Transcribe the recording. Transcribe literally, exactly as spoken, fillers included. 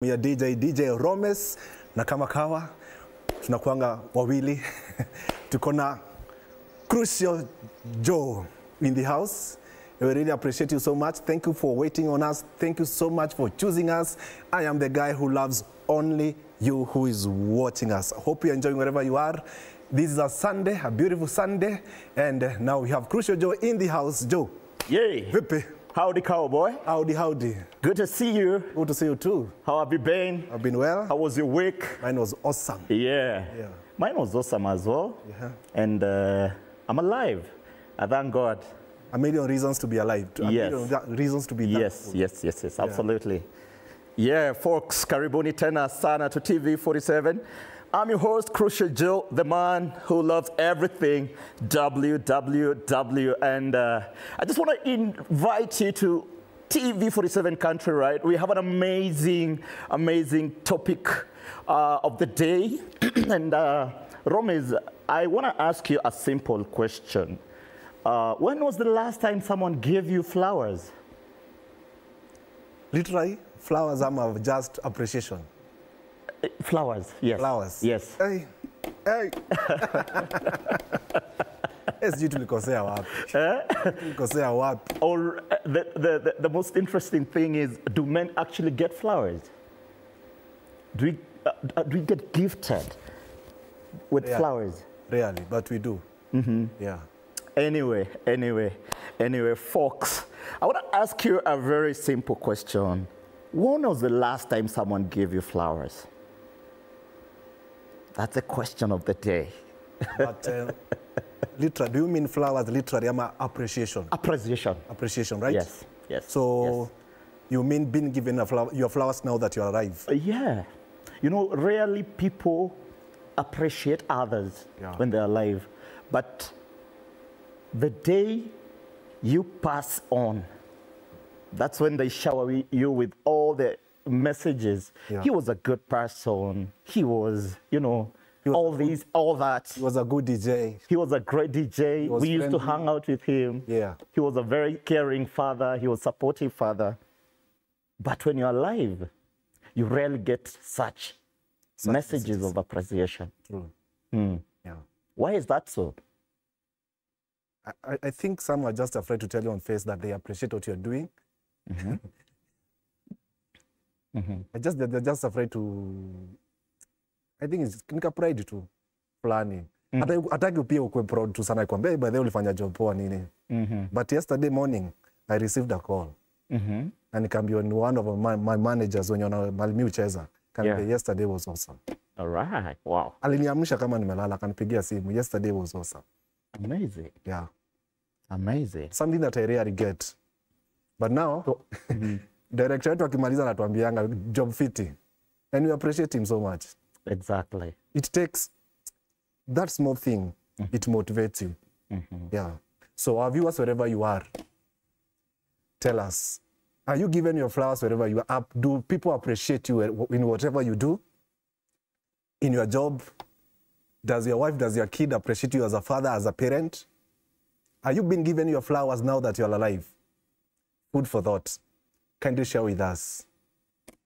Ya D J, DjRomAce, na kama kawa, tunakuanga wawili, tukona Crucial Joe in the house. We really appreciate you so much. Thank you for waiting on us. Thank you so much for choosing us. I am the guy who loves only you who is watching us. Hope you're enjoying wherever you are. This is a Sunday, a beautiful Sunday, and now we have Crucial Joe in the house. Joe. Yay. Vipi. Howdy, cowboy. Howdy, howdy. Good to see you. Good to see you too. How have you been? I've been well. How was your week? Mine was awesome. Yeah. yeah. Mine was awesome as well. Yeah. And uh, I'm alive. I thank God. A million reasons to be alive. A yes. million reasons to be yes, yes, yes, yes. Absolutely. Yeah, yeah folks, karibuni tena sana to T V forty-seven. I'm your host, Crucial Joe, the man who loves everything, W W W. And uh, I just want to invite you to T V forty-seven country, right? We have an amazing, amazing topic uh, of the day. And uh, Romez, I want to ask you a simple question. Uh, when was the last time someone gave you flowers? Literally, flowers are just appreciation. Flowers, yes. Flowers. Yes. Hey, hey. Or the, the, the most interesting thing is, do men actually get flowers? Do we, uh, do we get gifted with really, flowers? Really, but we do. Mm-hmm. Yeah. Anyway, anyway, anyway, folks, I want to ask you a very simple question. When was the last time someone gave you flowers? That's the question of the day. But, uh, literally, do you mean flowers literally? I'm appreciation. Appreciation. Appreciation, right? Yes, yes. So yes. You mean being given a flower, your flowers now that you arrive? Uh, yeah. You know, rarely people appreciate others yeah. when they're alive. But the day you pass on, that's when they shower you with all the messages. Yeah. He was a good person. He was, you know, was all good, these, all that. He was a good D J. He was a great D J. We used friendly. to hang out with him. Yeah. He was a very caring father. He was a supportive father. But when you're alive, you rarely get such, such messages, messages of appreciation. True. Mm. Yeah. Why is that so? I, I think some are just afraid to tell you on face that they appreciate what you're doing. Mm-hmm. mm-hmm. I just they're just afraid to. I think it's nika pride to planning. Ataki pia ukwe proud to sana kwambia by the ulifanya job poa nini. But yesterday morning I received a call. Mm-hmm. And it can be on one of my, my managers when you're on Malmi Ucheza. Can yeah. be yesterday was awesome. All right. Wow. Aliniamsha kama nimelala akanipigia simu. Yesterday was awesome. Amazing. Yeah. Amazing. Something that I rarely get. But now, so, mm-hmm. director yetu akimaliza anatuambianga job fiti. And we appreciate him so much. Exactly. It takes that small thing, mm-hmm. it motivates you. Mm-hmm. Yeah. So our viewers, wherever you are, tell us, are you giving your flowers wherever you are? Do people appreciate you in whatever you do? In your job? Does your wife, does your kid appreciate you as a father, as a parent? Are you being given your flowers now that you're alive? Food for thought. Kindly share with us.